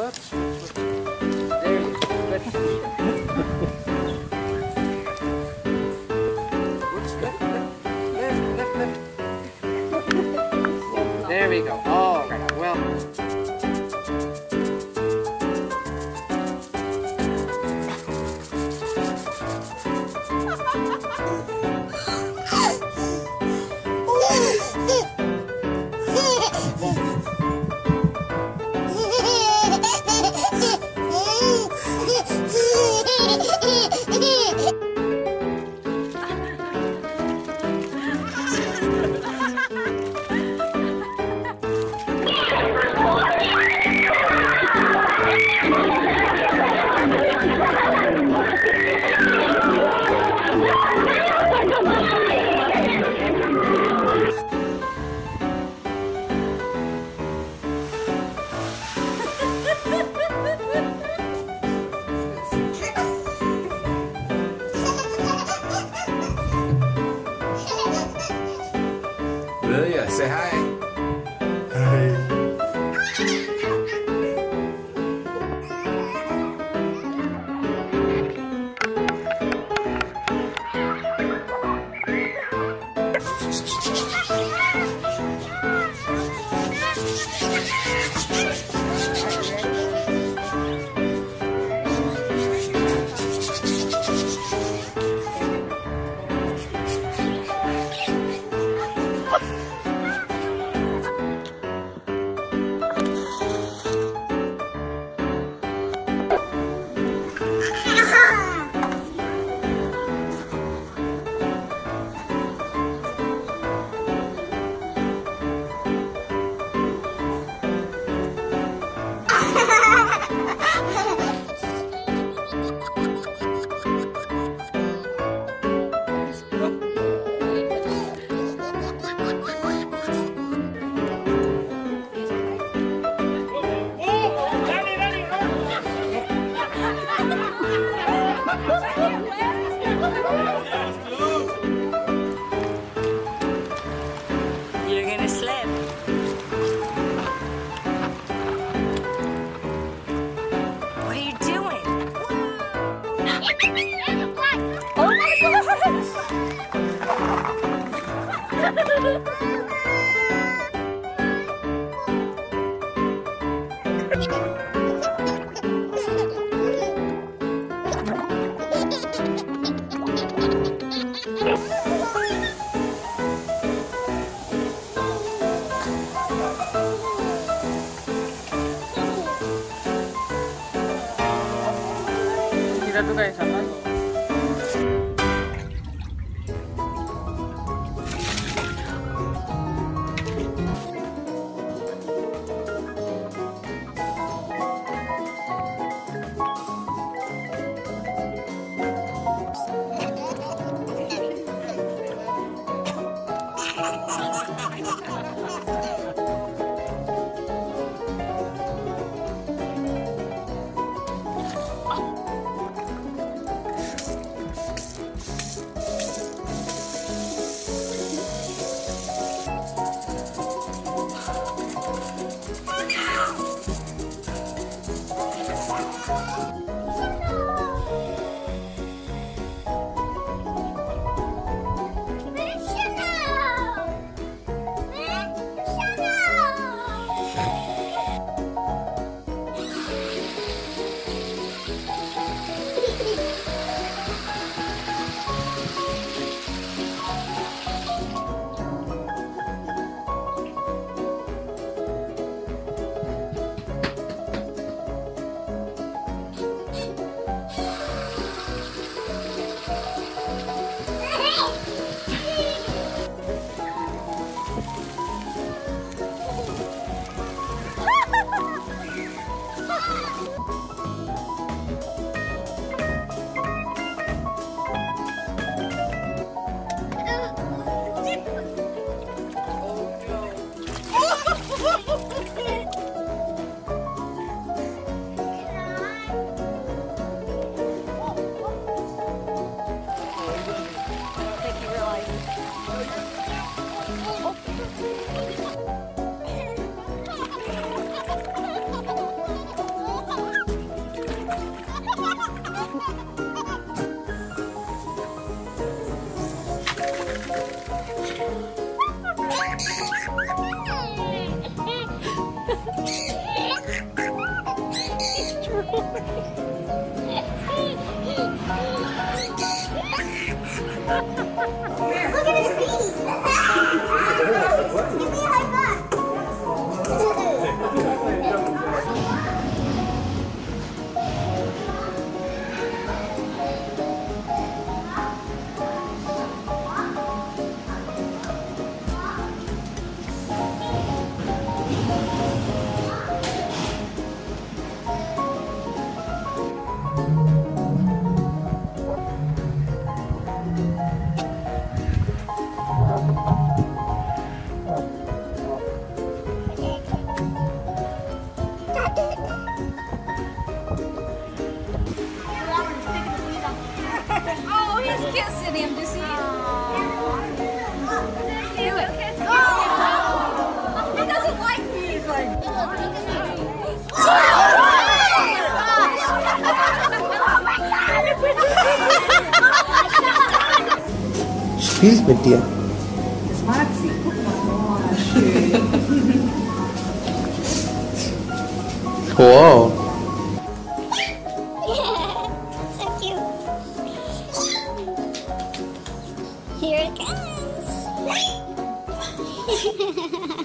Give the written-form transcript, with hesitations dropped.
Oops. There you go. There we go. All right. Well. Lilia, say hi. Hi. You're gonna slip. What are you doing? Oh my gosh! Aku kayak sama lo. Wie ist mit dir? Das mag sie. Guck mal, oh, schön. Wow. So cute. Here it comes.